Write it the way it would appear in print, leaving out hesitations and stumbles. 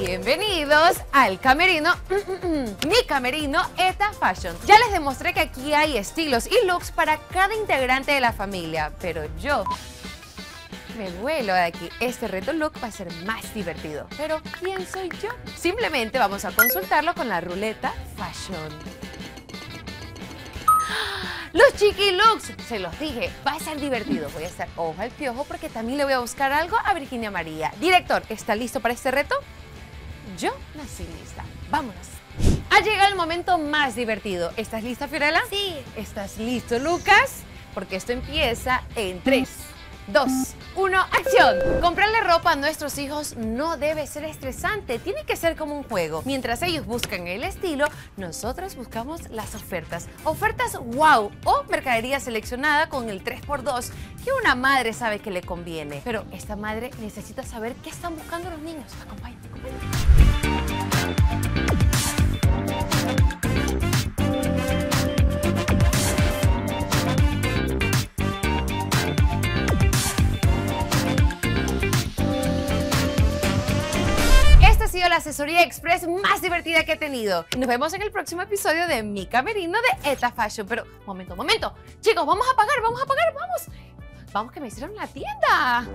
Bienvenidos al camerino, mi camerino ETA Fashion. Ya les demostré que aquí hay estilos y looks para cada integrante de la familia, pero yo me vuelo de aquí. Este reto look va a ser más divertido. Pero ¿quién soy yo? Simplemente vamos a consultarlo con la ruleta Fashion. Los Chiqui Looks, se los dije, va a ser divertido. Voy a estar ojo al piojo porque también le voy a buscar algo a Virginia María. Director, ¿está listo para este reto? Yo nací lista. Vámonos. Ha llegado el momento más divertido. ¿Estás lista, Fiorella? Sí. ¿Estás listo, Lucas? Porque esto empieza en 3, 2, 1, ¡acción! Comprarle ropa a nuestros hijos no debe ser estresante. Tiene que ser como un juego. Mientras ellos buscan el estilo, nosotros buscamos las ofertas. Ofertas wow o mercadería seleccionada con el 3x2 que una madre sabe que le conviene. Pero esta madre necesita saber qué están buscando los niños. Acompáñame. Esta ha sido la asesoría express más divertida que he tenido. Nos vemos en el próximo episodio de Mi Camerino de ETA Fashion. Pero, momento. Chicos, vamos a pagar, vamos. Vamos que me hicieron la tienda.